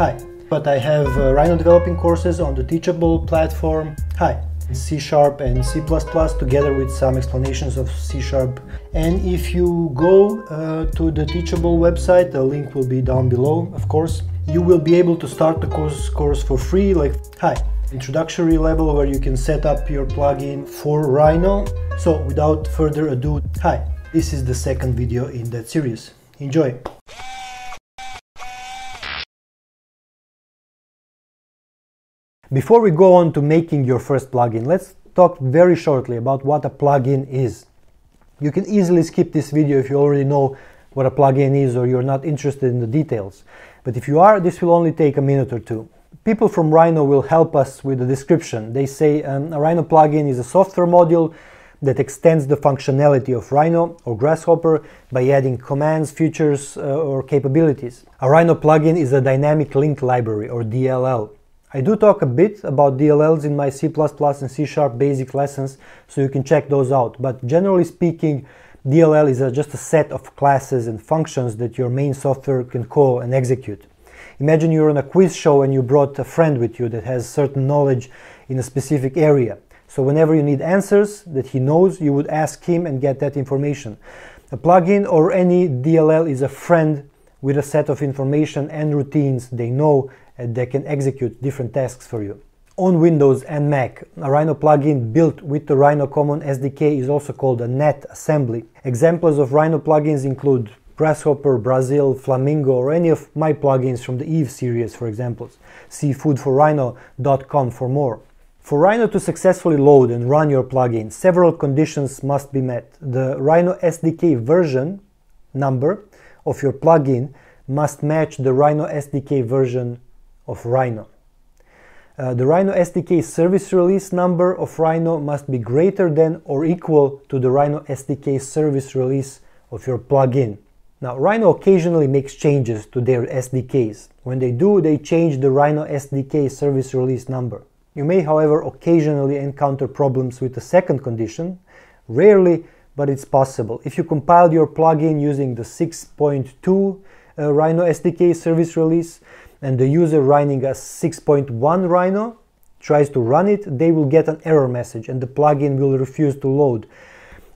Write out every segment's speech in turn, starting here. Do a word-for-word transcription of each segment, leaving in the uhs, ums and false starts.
Hi, but I have uh, Rhino developing courses on the Teachable platform. Hi, C sharp and C plus plus together with some explanations of C sharp. And if you go uh, to the Teachable website, the link will be down below, of course, you will be able to start the course, course for free, like hi. Introductory level where you can set up your plugin for Rhino. So without further ado, hi, this is the second video in that series. Enjoy! Before we go on to making your first plugin, let's talk very shortly about what a plugin is. You can easily skip this video if you already know what a plugin is or you're not interested in the details. But if you are, this will only take a minute or two. People from Rhino will help us with the description. They say um, a Rhino plugin is a software module that extends the functionality of Rhino or Grasshopper by adding commands, features, uh, or capabilities. A Rhino plugin is a dynamic link library or D L L. I do talk a bit about D L Ls in my C plus plus and C sharp basic lessons, so you can check those out, but generally speaking, D L L is a, just a set of classes and functions that your main software can call and execute. Imagine you're on a quiz show and you brought a friend with you that has certain knowledge in a specific area. So whenever you need answers that he knows, you would ask him and get that information. A plugin or any D L L is a friend with a set of information and routines they know, and they can execute different tasks for you. On Windows and Mac, a Rhino plugin built with the Rhino Common S D K is also called a net assembly. Examples of Rhino plugins include Grasshopper, Brazil, Flamingo, or any of my plugins from the Eve series, for example. See food for rhino dot com for more. For Rhino to successfully load and run your plugin, several conditions must be met. The Rhino S D K version number of your plugin must match the Rhino S D K version of Rhino. Uh, the Rhino S D K service release number of Rhino must be greater than or equal to the Rhino S D K service release of your plugin. Now, Rhino occasionally makes changes to their S D Ks. When they do, they change the Rhino S D K service release number. You may, however, occasionally encounter problems with the second condition. Rarely, but it's possible. If you compiled your plugin using the six point two uh, Rhino S D K service release and the user running a six point one Rhino tries to run it, they will get an error message and the plugin will refuse to load.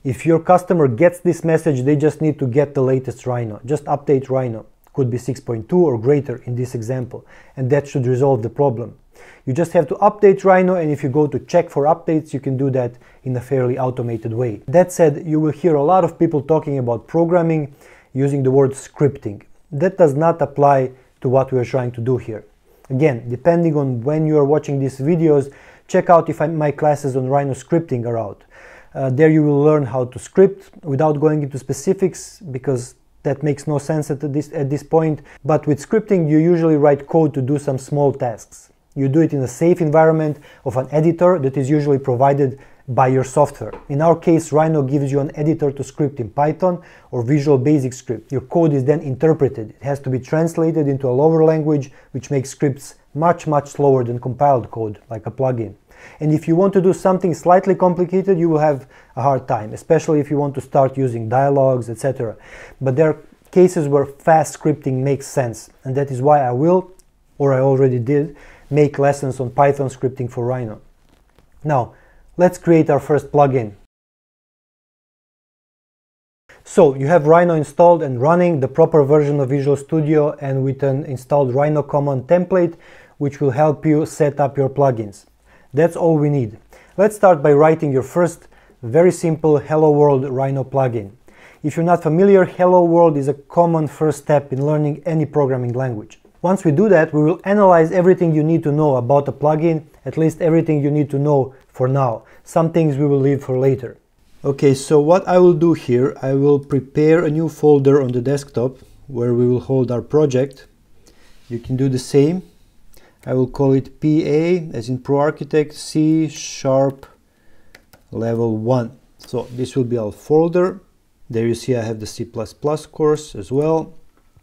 If your customer gets this message, they just need to get the latest Rhino. Just update Rhino. Could be six point two or greater in this example, and that should resolve the problem. You just have to update Rhino, and if you go to check for updates, you can do that in a fairly automated way. That said, you will hear a lot of people talking about programming using the word scripting. That does not apply to what we are trying to do here. Again, depending on when you are watching these videos, check out if my classes on Rhino scripting are out. Uh, there you will learn how to script without going into specifics, because that makes no sense at this, at this point. But with scripting, you usually write code to do some small tasks. You do it in a safe environment of an editor that is usually provided by your software. In our case, Rhino gives you an editor to script in Python or Visual Basic Script. Your code is then interpreted. It has to be translated into a lower language, which makes scripts much, much slower than compiled code, like a plugin. And if you want to do something slightly complicated, you will have a hard time, especially if you want to start using dialogues, et cetera. But there are cases where fast scripting makes sense, and that is why I will, or I already did, make lessons on Python scripting for Rhino. Now, let's create our first plugin. So, you have Rhino installed and running, the proper version of Visual Studio, and with an installed Rhino Common template, which will help you set up your plugins. That's all we need. Let's start by writing your first very simple Hello World Rhino plugin. If you're not familiar, Hello World is a common first step in learning any programming language. Once we do that, we will analyze everything you need to know about a plugin, at least everything you need to know for now. Some things we will leave for later. Okay, so what I will do here, I will prepare a new folder on the desktop where we will hold our project. You can do the same. I will call it P A, as in ProArchitect, C sharp level one. So this will be our folder. There you see I have the C plus plus course as well.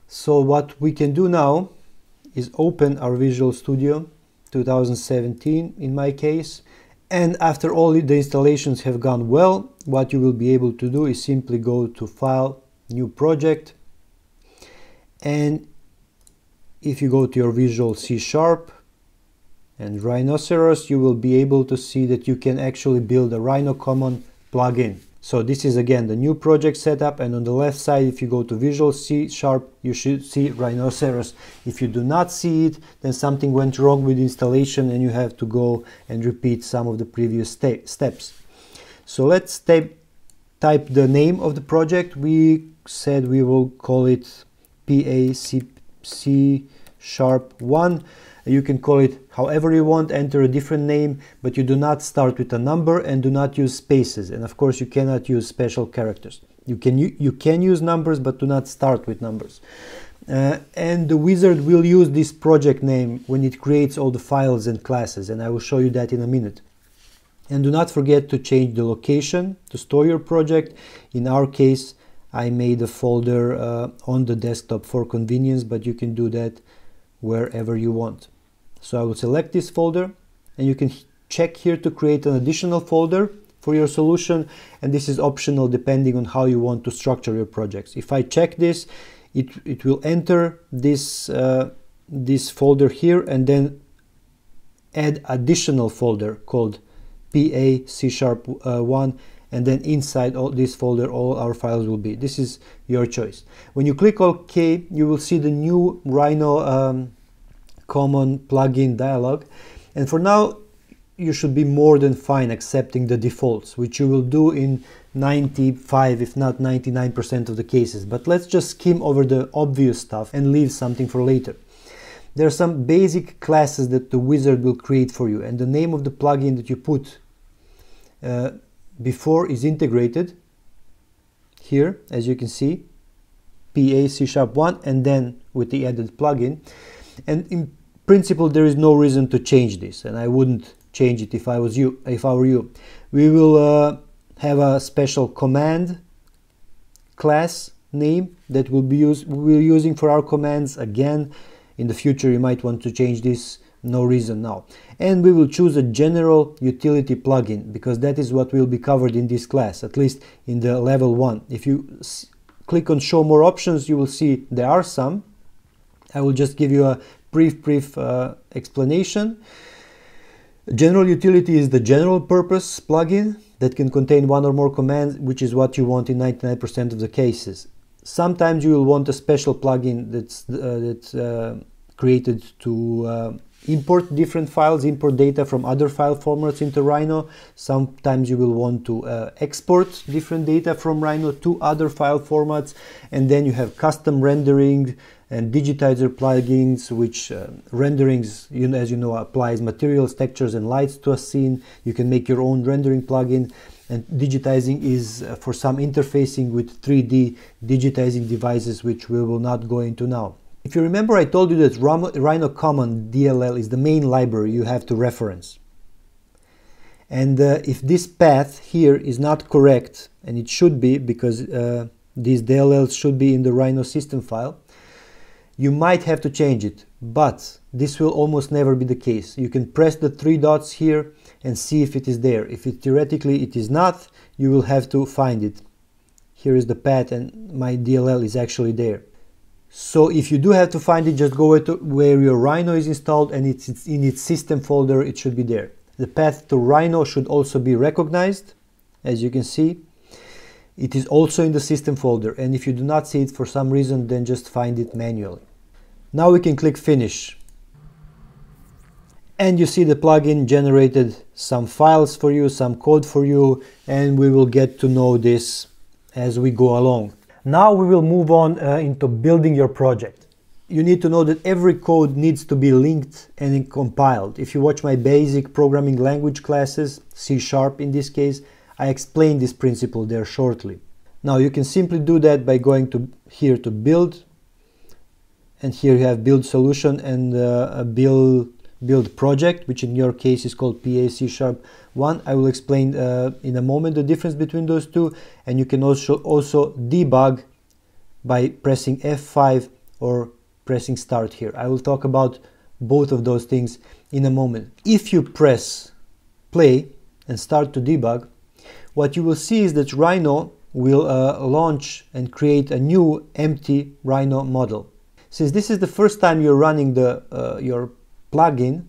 So what we can do now is open our Visual Studio twenty seventeen in my case. And after all the installations have gone well, what you will be able to do is simply go to File, New Project, and If you go to your Visual C sharp and Rhinoceros, you will be able to see that you can actually build a Rhino Common plugin. So this is again the new project setup, and on the left side, if you go to Visual C sharp, you should see Rhinoceros. If you do not see it, then something went wrong with installation and you have to go and repeat some of the previous ste steps. So let's type the name of the project. We said we will call it P A C C sharp one. You can call it however you want, enter a different name, but you do not start with a number and do not use spaces. And of course you cannot use special characters. You can, you, you can use numbers, but do not start with numbers. Uh, and the wizard will use this project name when it creates all the files and classes, and I will show you that in a minute. And do not forget to change the location to store your project. In our case, I made a folder uh, on the desktop for convenience, but you can do that wherever you want. So I will select this folder, and you can check here to create an additional folder for your solution, and this is optional depending on how you want to structure your projects. If I check this, it, it will enter this, uh, this folder here and then add additional folder called P A C sharp one, and then inside all this folder all our files will be. This is your choice. When you click OK, you will see the new Rhino um, Common plugin dialog, and for now you should be more than fine accepting the defaults, which you will do in ninety-five if not ninety-nine percent of the cases. But let's just skim over the obvious stuff and leave something for later. There are some basic classes that the wizard will create for you, and the name of the plugin that you put uh, before is integrated here, as you can see, P A C sharp one, and then with the added plugin. And in principle there is no reason to change this, and I wouldn't change it if I was you, if I were you. We will uh, have a special command class name that will be used we're using for our commands. Again, in the future you might want to change this, no reason now. And we will choose a general utility plugin, because that is what will be covered in this class, at least in the level one. If you click on show more options, you will see there are some. I will just give you a brief, brief uh, explanation. General utility is the general purpose plugin that can contain one or more commands, which is what you want in ninety-nine percent of the cases. Sometimes you will want a special plugin that's, uh, that's uh, created to uh, import different files, import data from other file formats into Rhino. Sometimes you will want to uh, export different data from Rhino to other file formats, and then you have custom rendering and digitizer plugins, which uh, renderings, you know, as you know, applies materials, textures, and lights to a scene. You can make your own rendering plugin, and digitizing is uh, for some interfacing with three D digitizing devices, which we will not go into now. If you remember, I told you that Rhino Common D L L is the main library you have to reference. And uh, if this path here is not correct, and it should be, because uh, these D L Ls should be in the Rhino system file, you might have to change it, but this will almost never be the case. You can press the three dots here and see if it is there. If it theoretically it is not, you will have to find it. Here is the path, and my D L L is actually there. So if you do have to find it, just go to where your Rhino is installed, and it's, it's in its system folder, it should be there. The path to Rhino should also be recognized, as you can see. It is also in the system folder, and if you do not see it for some reason, then just find it manually. Now we can click finish, and you see the plugin generated some files for you, some code for you, and we will get to know this as we go along. Now we will move on uh, into building your project. You need to know that every code needs to be linked and compiled. If you watch my basic programming language classes, C sharp in this case, I explain this principle there shortly. Now you can simply do that by going to here to build, and here you have build solution and uh, build build project, which in your case is called P A C sharp one. I will explain uh, in a moment the difference between those two, and you can also also debug by pressing F five or pressing start here. I will talk about both of those things in a moment. If you press play and start to debug, what you will see is that Rhino will uh, launch and create a new empty Rhino model. Since this is the first time you're running the, uh, your plugin,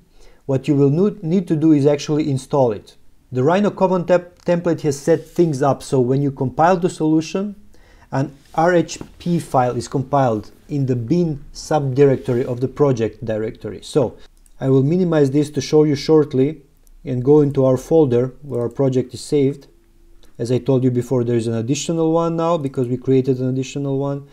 what you will need to do is actually install it. The Rhino Common template has set things up, so when you compile the solution, an R H P file is compiled in the bin subdirectory of the project directory. So I will minimize this to show you shortly and go into our folder where our project is saved. As I told you before, there is an additional one now because we created an additional one.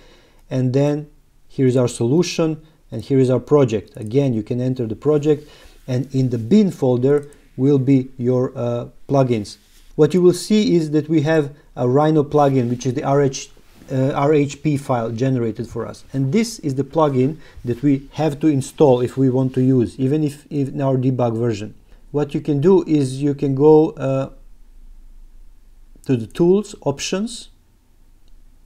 And then here is our solution and here is our project. Again, you can enter the project, and in the bin folder will be your uh, plugins. What you will see is that we have a Rhino plugin, which is the R H, uh, R H P file generated for us. And this is the plugin that we have to install if we want to use, even if, if in our debug version. What you can do is you can go uh, to the tools, options,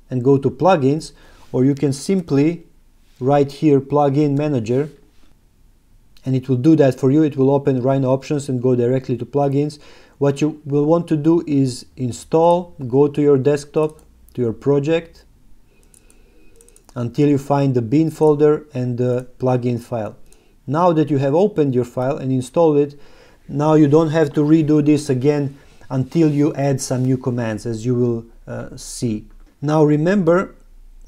and go to plugins, or you can simply write here plugin manager, and it will do that for you. It will open Rhino options and go directly to plugins. What you will want to do is install, go to your desktop, to your project, until you find the bin folder and the plugin file. Now that you have opened your file and installed it, now you don't have to redo this again until you add some new commands, as you will uh, see. Now remember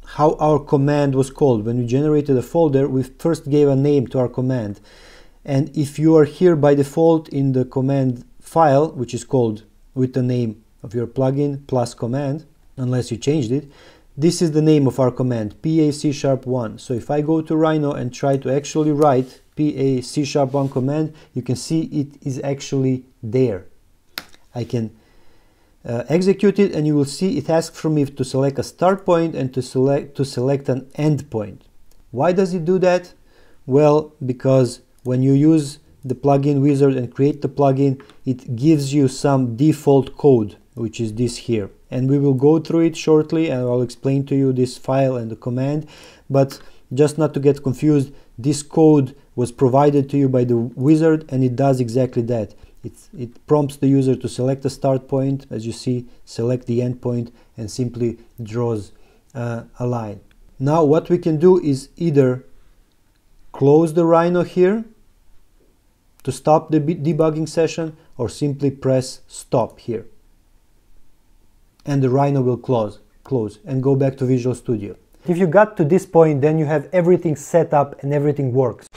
how our command was called. When we generated a folder, we first gave a name to our command. And if you are here by default in the command file, which is called with the name of your plugin plus command, unless you changed it, this is the name of our command, P A C sharp one. So if I go to Rhino and try to actually write P A C sharp one command, you can see it is actually there. I can uh, execute it, and you will see it asks from me to select a start point and to select, to select an end point. Why does it do that? Well, because when you use the plugin wizard and create the plugin, it gives you some default code, which is this here. And we will go through it shortly, and I'll explain to you this file and the command. But just not to get confused, this code was provided to you by the wizard, and it does exactly that. It, it prompts the user to select a start point, as you see, select the end point, and simply draws uh, a line. Now what we can do is either close the Rhino here to stop the debugging session, or simply press stop here. And the Rhino will close, close and go back to Visual Studio. If you got to this point, then you have everything set up and everything works.